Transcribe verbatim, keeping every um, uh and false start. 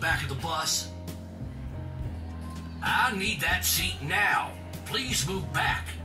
back of the bus? I need that seat now. Please move back.